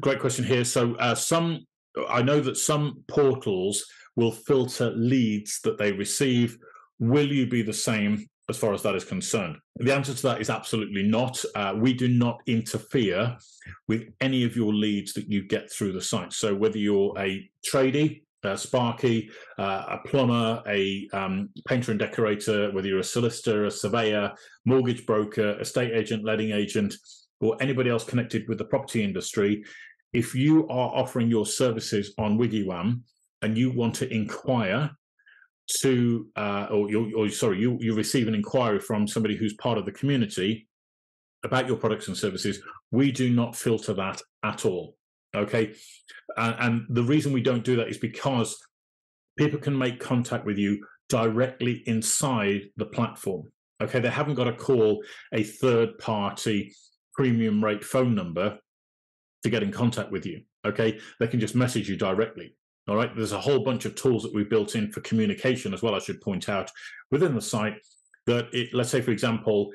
Great question here. So some, I know that some portals will filter leads that they receive. Will you be the same as far as that is concerned? The answer to that is absolutely not. We do not interfere with any of your leads that you get through the site. So whether you're a tradie, a sparky, a plumber, a painter and decorator, whether you're a solicitor, a surveyor, mortgage broker, estate agent, letting agent, or anybody else connected with the property industry, if you are offering your services on WiggyWam and you want to inquire to, you receive an inquiry from somebody who's part of the community about your products and services, we do not filter that at all, okay? And the reason we don't do that is because people can make contact with you directly inside the platform, okay? They haven't got to call a third-party premium rate phone number to get in contact with you, okay? They can just message you directly. All right, there's a whole bunch of tools that we've built in for communication as well, I should point out, within the site that it, let's say, for example,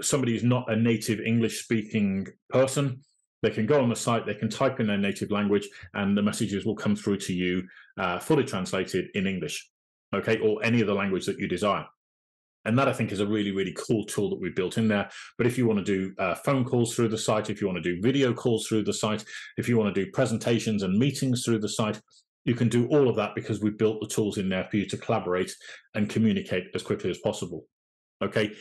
somebody who's not a native English-speaking person, they can go on the site, they can type in their native language, and the messages will come through to you fully translated in English, okay, or any other language that you desire. And that, I think, is a really, really cool tool that we've built in there. But if you want to do phone calls through the site, if you want to do video calls through the site, if you want to do presentations and meetings through the site, you can do all of that because we've built the tools in there for you to collaborate and communicate as quickly as possible, okay?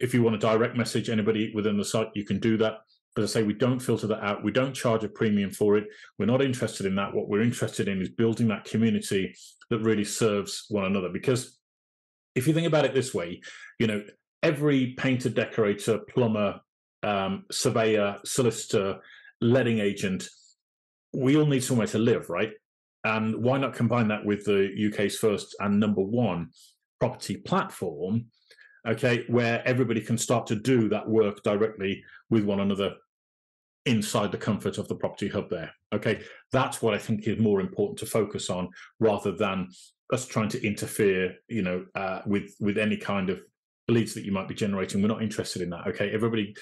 If you want to direct message anybody within the site, you can do that. But as I say, we don't filter that out. We don't charge a premium for it. We're not interested in that. What we're interested in is building that community that really serves one another. Because if you think about it this way, you know, every painter, decorator, plumber, surveyor, solicitor, letting agent, we all need somewhere to live, right? And why not combine that with the UK's first and #1 property platform, okay, where everybody can start to do that work directly with one another inside the comfort of the property hub there, okay? That's what I think is more important to focus on rather than us trying to interfere, you know, with any kind of leads that you might be generating. We're not interested in that, okay? Everybody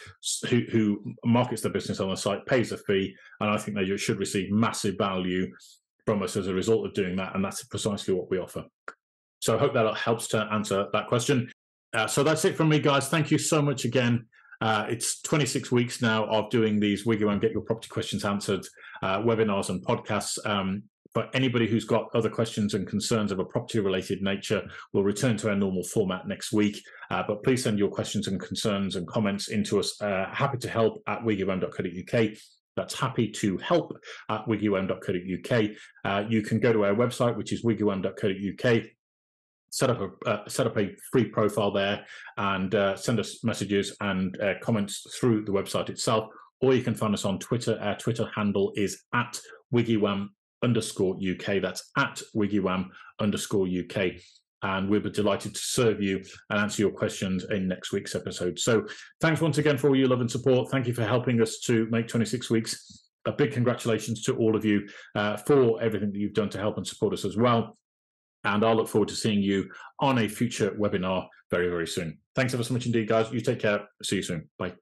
who markets their business on the site pays a fee, and I think they should receive massive value from us as a result of doing that, and that's precisely what we offer. So I hope that helps to answer that question. So that's it from me, guys. Thank you so much again. It's 26 weeks now of doing these WiggyWam Get Your Property Questions Answered webinars and podcasts. But anybody who's got other questions and concerns of a property-related nature will return to our normal format next week. But please send your questions and concerns and comments into us. Happy to help at wiggywam.co.uk. That's happy to help at wiggywam.co.uk. You can go to our website, which is wiggywam.co.uk. Set up a free profile there and send us messages and comments through the website itself. Or you can find us on Twitter. Our Twitter handle is @wiggywam_UK. That's @wiggywam_UK. And we'll be delighted to serve you and answer your questions in next week's episode. So thanks once again for all your love and support. Thank you for helping us to make 26 weeks. A big congratulations to all of you for everything that you've done to help and support us as well. And I'll look forward to seeing you on a future webinar very, very soon. Thanks ever so much indeed, guys. You take care. See you soon. Bye.